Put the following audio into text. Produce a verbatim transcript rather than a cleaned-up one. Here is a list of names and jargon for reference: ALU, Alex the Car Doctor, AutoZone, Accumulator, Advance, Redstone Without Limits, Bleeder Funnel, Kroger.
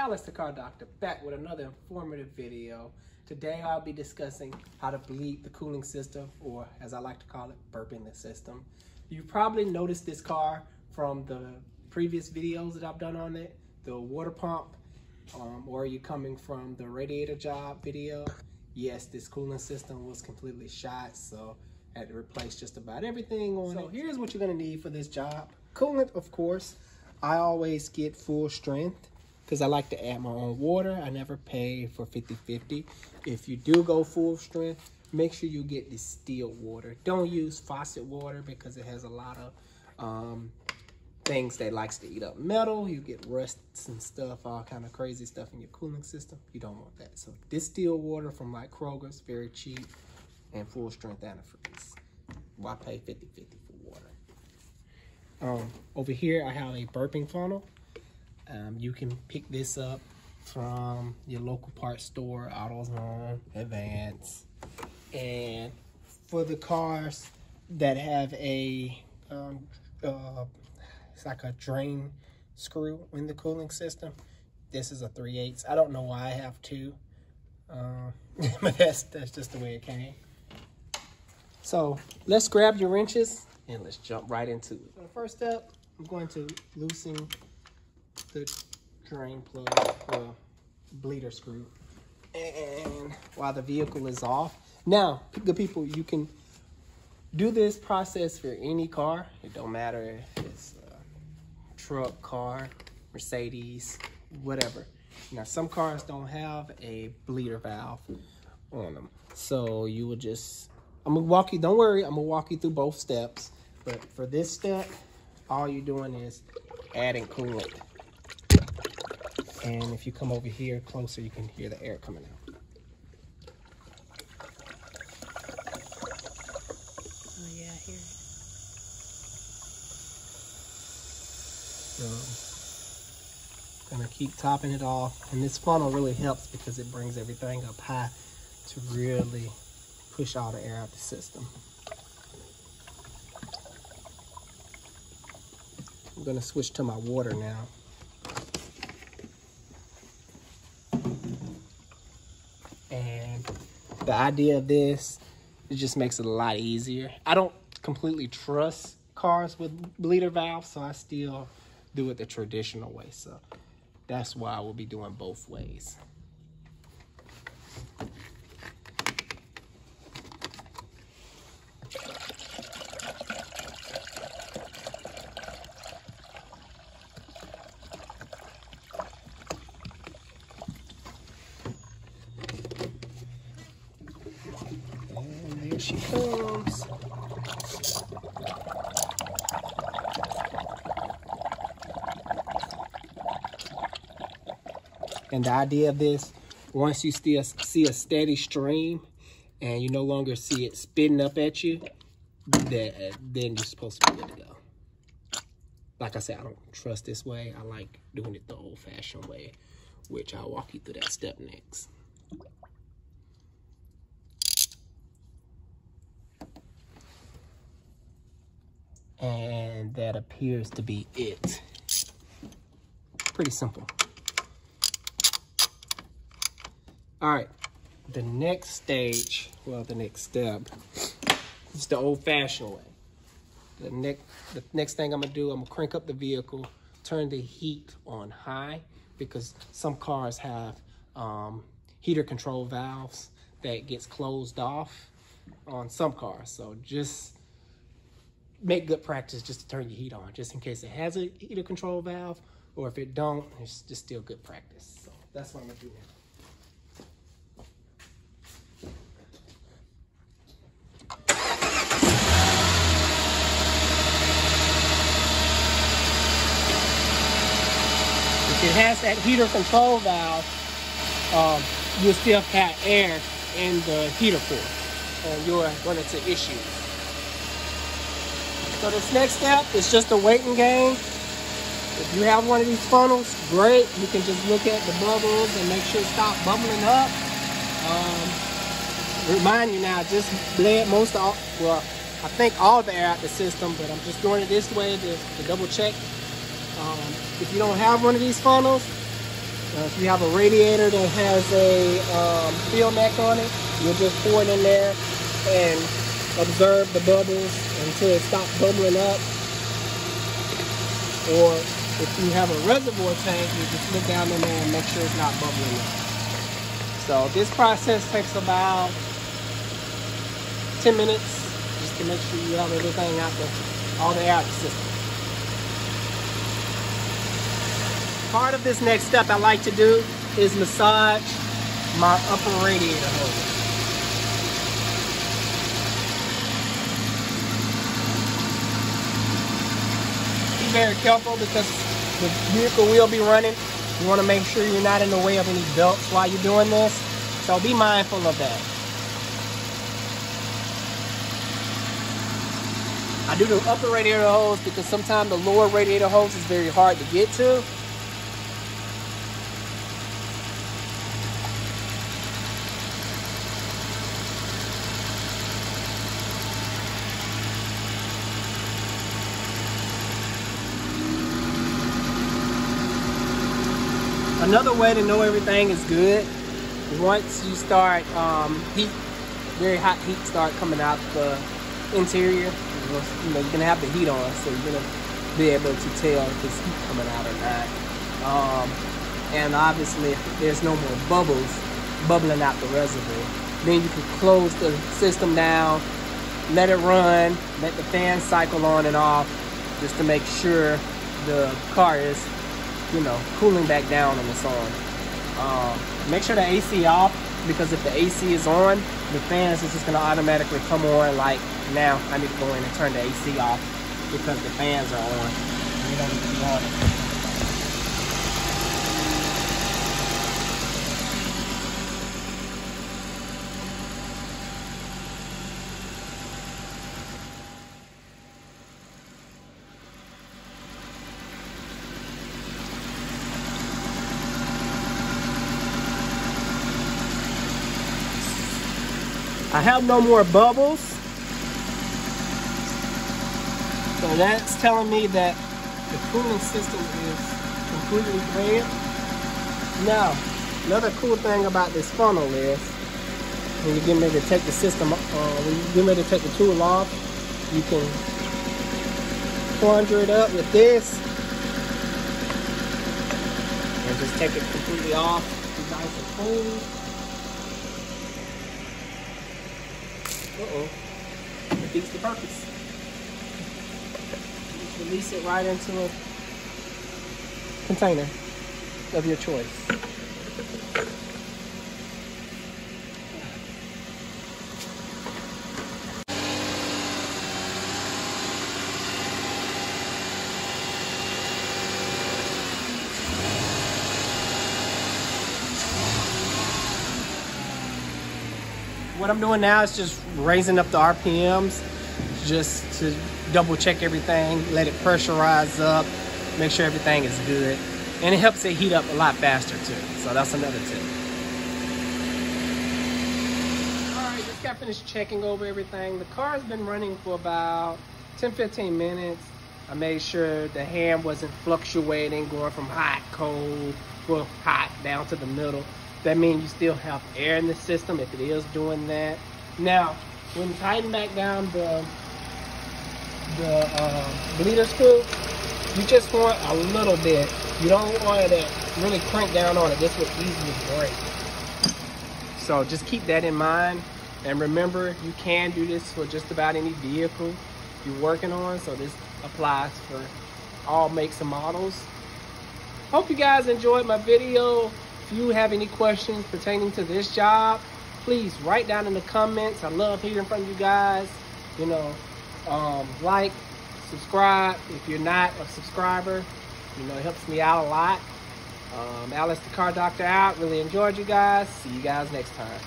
Alex the Car Doctor, back with another informative video. Today I'll be discussing how to bleed the cooling system, or as I like to call it, burping the system. You probably noticed this car from the previous videos that I've done on it, the water pump, um, or you coming from the radiator job video. Yes, this cooling system was completely shot, so I had to replace just about everything on it. So here's what you're gonna need for this job. Coolant, of course. I always get full strength because I like to add my own water. I never pay for fifty fifty. If you do go full strength, make sure you get distilled water. Don't use faucet water because it has a lot of um, things that likes to eat up metal. You get rusts and stuff, all kind of crazy stuff in your cooling system. You don't want that. So distilled water from like Kroger's, very cheap, and full strength antifreeze. Why pay fifty fifty for water? Um, over here, I have a burping funnel. Um, you can pick this up from your local parts store, AutoZone, Advance. And for the cars that have a, um, uh, it's like a drain screw in the cooling system, this is a three eighths. I don't know why I have two, um, but that's, that's just the way it came. So let's grab your wrenches and let's jump right into it. So the first step, I'm going to loosen the drain plug, well, bleeder screw, and while the vehicle is off. Now, good people, you can do this process for any car. It don't matter if it's a truck, car, Mercedes, whatever. Now, some cars don't have a bleeder valve on them, so you would just, I'm gonna walk you, don't worry, I'm gonna walk you through both steps, but for this step, all you're doing is adding coolant. And if you come over here closer, you can hear the air coming out. Oh yeah, I hear it. So, gonna keep topping it off. And this funnel really helps because it brings everything up high to really push all the air out the system. I'm gonna switch to my water now. The idea of this, it just makes it a lot easier. I don't completely trust cars with bleeder valves, so I still do it the traditional way. So that's why I will be doing both ways. She comes. And the idea of this, once you still see a steady stream and you no longer see it spitting up at you, that, then you're supposed to be good to go. Like I said, I don't trust this way. I like doing it the old-fashioned way, which I'll walk you through that step next. And that appears to be it. Pretty simple. All right, the next stage, well, the next step is the old-fashioned way. The next, the next thing I'm gonna do, I'm gonna crank up the vehicle, turn the heat on high, because some cars have um, heater control valves that gets closed off on some cars, so just make good practice just to turn your heat on, just in case it has a heater control valve, or if it don't, it's just still good practice. So that's what I'm gonna do now. If it has that heater control valve, um, you'll still have air in the heater core, and you'll run into issues. So this next step is just a waiting game. If you have one of these funnels, great. You can just look at the bubbles and make sure it stops bubbling up. Um, remind you now, just bled most of, all, well, I think all the air out the system, but I'm just doing it this way to, to double check. Um, if you don't have one of these funnels, Uh, if you have a radiator that has a um, fill neck on it, you'll just pour it in there and observe the bubbles until it stops bubbling up. Or if you have a reservoir tank, you just look down in there and make sure it's not bubbling up. So this process takes about ten minutes just to make sure you have everything out there, all the air out the system. Part of this next step I like to do is massage my upper radiator hose. Be very careful because the vehicle will be running. You want to make sure you're not in the way of any belts while you're doing this. So be mindful of that. I do the upper radiator hose because sometimes the lower radiator hose is very hard to get to. Another way to know everything is good is once you start um, heat, very hot heat start coming out the interior. You know, you're gonna have the heat on, so you're gonna be able to tell if it's heat coming out or not. Um, and obviously, if there's no more bubbles bubbling out the reservoir, then you can close the system down, let it run, let the fan cycle on and off, just to make sure the car is, you know, cooling back down and it's on. Um, make sure the A C off, because if the A C is on, the fans is just gonna automatically come on. Like now, I need to go in and turn the A C off because the fans are on. They don't need to be on. I have no more bubbles, so that's telling me that the cooling system is completely clear. Now, another cool thing about this funnel is when you get ready to take the system, uh, when you get ready to take the tool off, you can plunger it up with this and just take it completely off. It's nice and cool. Uh-oh, defeats the purpose. Just release it right into a container of your choice. What I'm doing now is just raising up the R P Ms just to double check everything, let it pressurize up, make sure everything is good. And it helps it heat up a lot faster too. So that's another tip. All right, just got finished checking over everything. The car's been running for about ten, fifteen minutes. I made sure the hand wasn't fluctuating, going from hot, cold, well, hot down to the middle. That means you still have air in the system if it is doing that. Now, when you tighten back down the, the uh, bleeder screw, you just want a little bit. You don't want to really crank down on it. This will easily break. So just keep that in mind. And remember, you can do this for just about any vehicle you're working on. So this applies for all makes and models. Hope you guys enjoyed my video. If you have any questions pertaining to this job, please write down in the comments. I love hearing from you guys. You know, um, like, subscribe. If you're not a subscriber, you know, it helps me out a lot. Um, Alex the Car Doctor out. Really enjoyed you guys. See you guys next time.